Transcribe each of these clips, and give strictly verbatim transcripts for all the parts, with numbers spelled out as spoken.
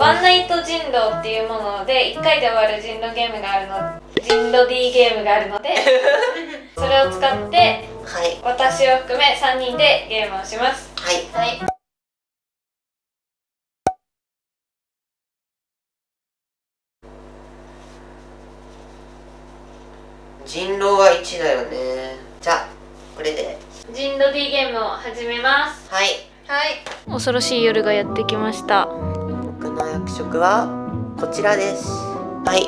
ワンナイト人狼っていうものでいっかいで終わる人狼ゲームがあるの人狼 D ゲームがあるのでそれを使って私を含めさんにんでゲームをします。はい、はい、人狼はいちだよね。じゃあこれで人狼 D ゲームを始めます。はいはい、恐ろしい夜がやってきました。僕の役職はこちらです。はい、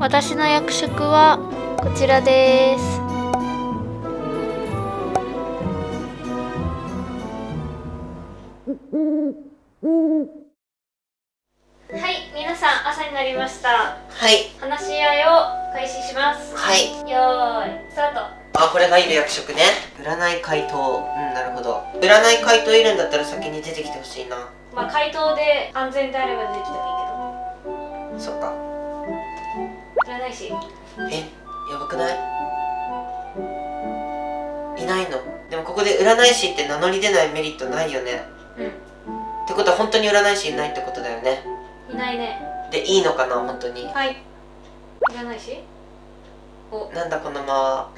私の役職はこちらです。はい、皆さん朝になりました。はい。話し合いを開始します。はい。よーい、スタート。あ、これがいる役職ね。占い回答。うん、なるほど。占い回答いるんだったら先に出てきてほしいな。まあ回答で安全であれば出てきたらいいけど。そっか。占い師。え、やばくない？いないの。でもここで占い師って名乗り出ないメリットないよね。うん。ってことは本当に占い師いないってことだよね。いないね。でいいのかな本当に。はい。占い師？お。なんだこの間は。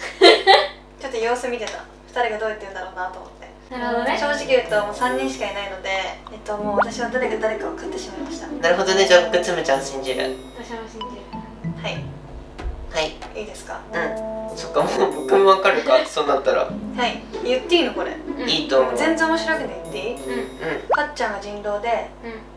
ちょっと様子見てた。二人がどう言ってるんだろうなと思って。なるほどね。正直言うともう三人しかいないので、えっともう私は誰が誰かを買ってしまいました。なるほどね。じゃあ僕つむちゃん信じる。私も信じる。はい。はい。いいですか？うん。そっか、もう僕もわかるか。そうなったら。はい。言っていいのこれ？いいと思う。全然面白くないっていい？うん。かっちゃんが人狼で、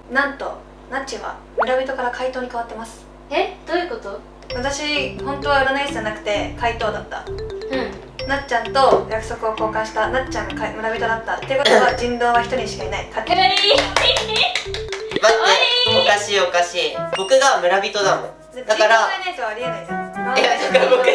うん、なんとナッチは村人から怪盗に変わってます。え、どういうこと？私本当は占い師じゃなくて怪盗だった。うん。なっちゃんと約束を交換したなっちゃんが村人だったっていうことは人狼は一人しかいない。かっちゃん待ってお, おかしいおかしい。僕が村人だもん。だから人狼じゃないとありえないじゃん。いやだから僕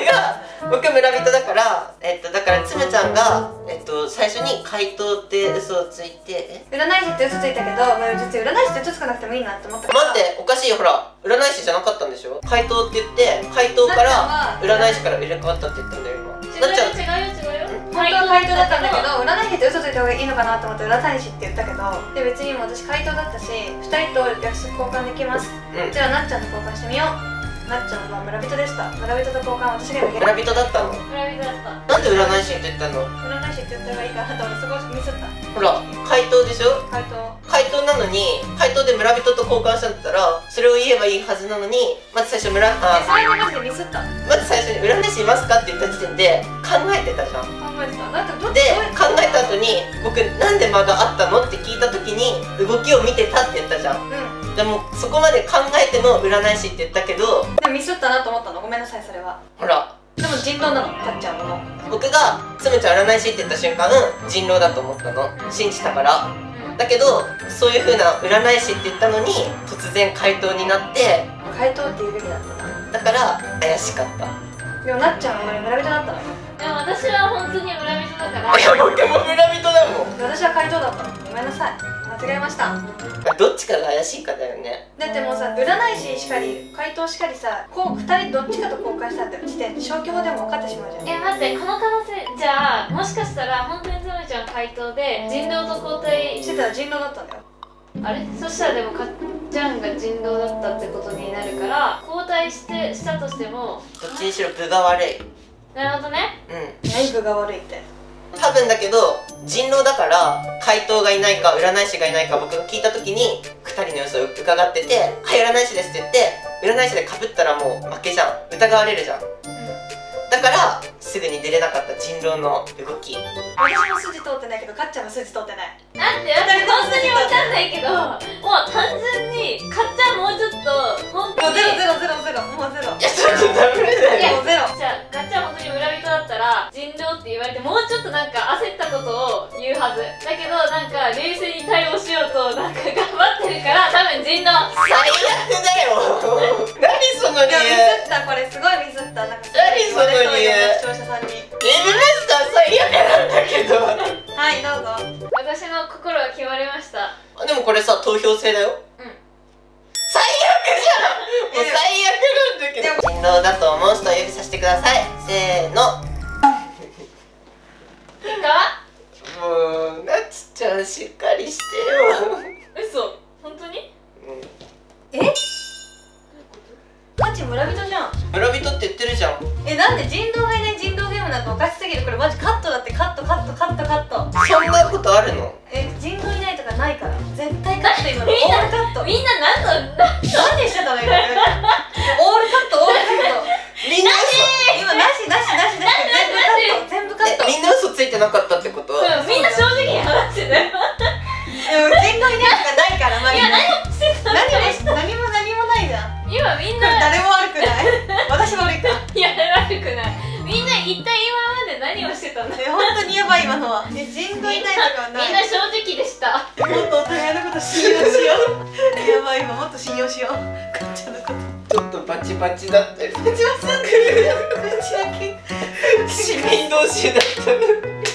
が僕村人だから、えっと、だからつむちゃんが、えっと、最初に怪盗って嘘をついて占い師って嘘ついたけど、まあ、実は占い師って嘘つかなくてもいいなって思ったから。待っておかしいよ、ほら占い師じゃなかったんでしょ。怪盗って言って怪盗から占い師から入れ替わったって言ったんだよ今。違うよ違うよ違うよ、本当は怪盗だったんだけど占い師って嘘ついた方がいいのかなと思って占い師って言ったけど、で別にもう私怪盗だったしふたりと約束交換できます、うん、じゃあなっちゃんと交換してみよう。なっちゃんは村人でした。村人と交換は私がやる。村人だったの。村人だった。なんで占い師って言ったの？占い師って言った方がいいかなと思って、そこミスった。ほら、怪盗でしょ？怪盗。怪盗なのに、怪盗で村人と交換したんだったら、それを言えばいいはずなのに、まず最初村、あ、最初マジでミスった。まず最初に占い師いますかって言った時点で考えてたじゃん。考えてた。なんかどうで考えた後に、僕なんで間があったのって聞いた時に動きを見てたって言ったじゃん。うん。でもそこまで考えても占い師って言ったけど、でもミスったなと思ったの。ごめんなさいそれは。ほらでも人狼なのかっちゃんの。僕がつむちゃん占い師って言った瞬間人狼だと思ったの、信じたから。だけどそういう風な占い師って言ったのに突然怪盗になって、怪盗っていうべきだったな。だから怪しかった。でもなっちゃんは村人だったのよ。でも私は本当に村人だから。いや僕も村人だもん。私は怪盗だったの。ごめんなさい間違えました。どっちかが怪しいかだよね。だってもうさ、占い師しかり怪盗しかりさ、こうふたりどっちかと交換したって時点で消去法でも分かってしまうじゃん。え、待って、この可能性、じゃあもしかしたら本当につむちゃん怪盗で人狼と交代してたら人狼だったんだよ。あれ、そしたらでもかっちゃんが人狼だったってことになるから、交代してしたとしてもどっちにしろ分が悪い。なるほどね。うん。何分が悪いって。多分だけど人狼だから怪盗がいないか占い師がいないか僕が聞いた時にふたりの様子を伺ってて「はい占い師です」って言って占い師でかぶったらもう負けじゃん、疑われるじゃん、うん、だからすぐに出れなかった人狼の動き。私も筋通ってないけどかっちゃんも筋通ってない。なんで私本当に分かんないけど、もう単純にかっちゃんもうちょっと本当にゼロゼロゼロゼロもうゼロ。いやちょっとダメだよもうゼロ。じゃあかっちゃん本当に村人だったら人狼って言われてもうちょっとなんか焦ったことを言うはずだけど、なんか冷静に対応しようとなんか頑張ってるから多分人狼。最悪だよ何その理由。ミスった、これすごいミスった。なんか何その理由。視聴者さんにミスった最悪なんだけどはいどうぞ。私の心が決まりました。でもこれさ投票制だよ。うん。最悪じゃんもう最悪動だと思う人を指さしてください。せーの。もうなつちゃんしっかりしてよ。嘘、本当に？うん、え？マジ村人じゃん。村人って言ってるじゃん。え、なんで人狼がいない人狼ゲームなんかおかしすぎる。これマジカットだって。カットカットカットカット。そんなことあるの？え、人狼いないとかないから絶対カット。今のオールカット。みんな何の何でしてたの今。オールカットオールカット。みんな嘘。今なしなしなしなし。全部カット全部カット。みんな嘘ついてなかったってことは。みんな正直に話してたよ。でも人狼いないとかないからマジで。いや何してたの？何も何もないじゃん。今みんな誰も悪くない。私も悪くない。いや悪くない。みんな一体今まで何をしてたんだよ。本当にやばい今のは。え、人狼いないとかはない。みんな正直でした。もっとお互いのこと信用しよう。やばい今もっと信用しよう。かっちゃんのことちょっとバチバチだったよ。バチバチだったよ。打ち明け市民同士だったの。